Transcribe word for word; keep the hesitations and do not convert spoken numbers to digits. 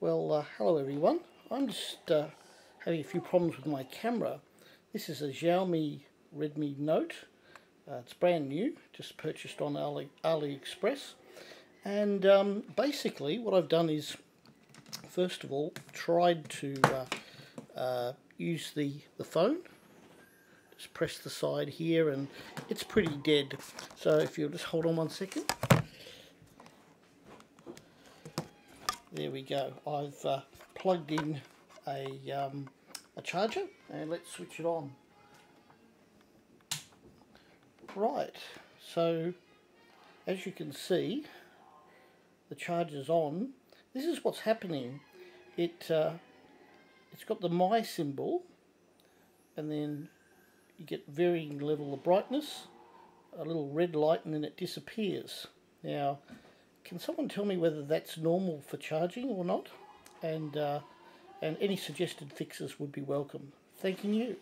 Well, uh, hello everyone. I'm just uh, having a few problems with my camera. This is a Xiaomi Redmi Note. Uh, it's brand new, just purchased on Ali AliExpress. And um, basically what I've done is, first of all, tried to uh, uh, use the, the phone. Just press the side here and it's pretty dead. So if you'll just hold on one second. There we go. I've uh, plugged in a, um, a charger, and let's switch it on. Right, so as you can see, the charger's on. This is what's happening. It, uh, it's got the my symbol, and then you get varying level of brightness, a little red light, and then it disappears. Now, can someone tell me whether that's normal for charging or not? And uh, and any suggested fixes would be welcome. Thanking you.